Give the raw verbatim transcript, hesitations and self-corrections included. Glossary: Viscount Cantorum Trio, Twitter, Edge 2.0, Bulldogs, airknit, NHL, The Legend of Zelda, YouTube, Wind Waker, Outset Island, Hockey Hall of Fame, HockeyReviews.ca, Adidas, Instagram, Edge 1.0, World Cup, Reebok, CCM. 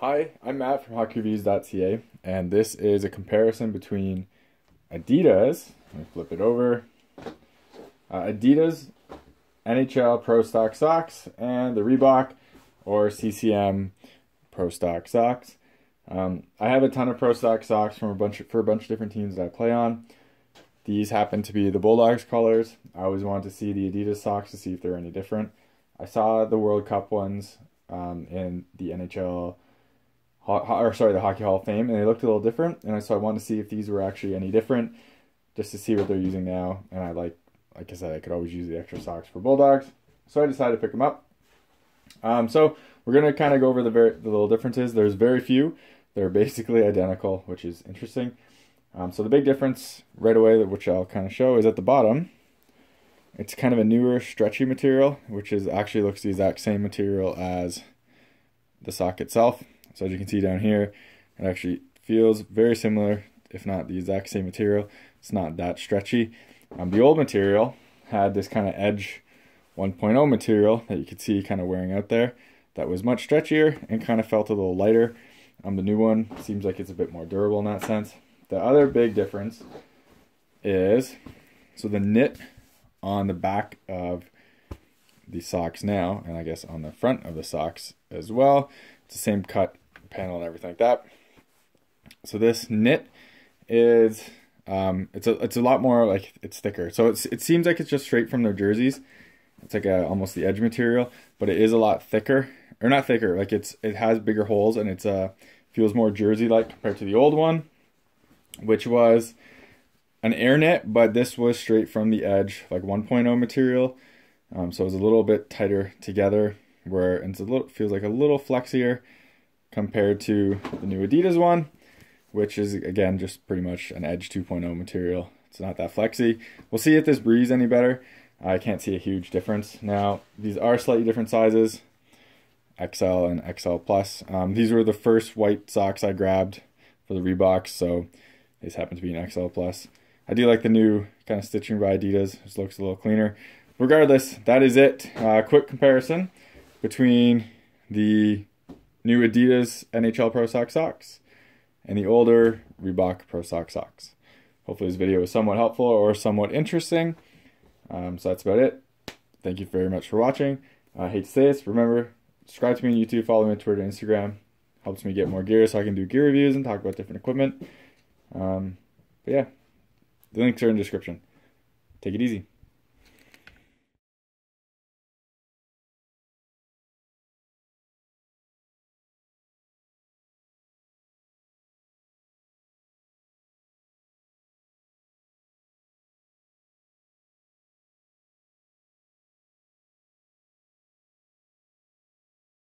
Hi, I'm Matt from Hockey Reviews dot C A, and this is a comparison between Adidas, let me flip it over, uh, Adidas N H L Pro Stock Socks and the Reebok or C C M Pro Stock Socks. Um, I have a ton of Pro Stock Socks from a bunch of, for a bunch of different teams that I play on. These happen to be the Bulldogs colors. I always wanted to see the Adidas socks to see if they're any different. I saw the World Cup ones um, in the N H L... or sorry, the Hockey Hall of Fame, and they looked a little different, and so I wanted to see if these were actually any different, just to see what they're using now, and I like, like I said, I could always use the extra socks for Bulldogs, so I decided to pick them up. Um, so, we're going to kind of go over the, very, the little differences. There's very few, they're basically identical, which is interesting. Um, so the big difference right away, which I'll kind of show, is at the bottom, it's kind of a newer, stretchy material, which is actually looks the exact same material as the sock itself. So as you can see down here, it actually feels very similar, if not the exact same material. It's not that stretchy. Um, the old material had this kind of Edge one point oh material that you could see kind of wearing out there that was much stretchier and kind of felt a little lighter. Um, the new one seems like it's a bit more durable in that sense. The other big difference is, so the knit on the back of the socks now, and I guess on the front of the socks as well, it's the same cut panel and everything like that. So this knit is um it's a it's a lot more, like, it's thicker, so it's it seems like it's just straight from their jerseys. It's like a, almost the edge material, but it is a lot thicker, or not thicker, like it's it has bigger holes, and it's uh feels more jersey like compared to the old one, which was an air knit, but this was straight from the Edge, like one point oh material. Um, so it was a little bit tighter together, where it's a little feels like a little flexier compared to the new Adidas one, which is, again, just pretty much an Edge two point oh material. It's not that flexy. We'll see if this breathes any better. I can't see a huge difference. Now, these are slightly different sizes, X L and X L plus. Um, these were the first white socks I grabbed for the Reeboks, so these happen to be an X L plus. I do like the new kind of stitching by Adidas. This looks a little cleaner. Regardless, that is it. Uh, quick comparison between the new Adidas N H L Pro Stock Socks and the older Reebok Pro Stock Socks. Hopefully this video was somewhat helpful or somewhat interesting. Um, so that's about it. Thank you very much for watching. I hate to say this. Remember, subscribe to me on YouTube, follow me on Twitter and Instagram. Helps me get more gear so I can do gear reviews and talk about different equipment. Um, but yeah, the links are in the description. Take it easy.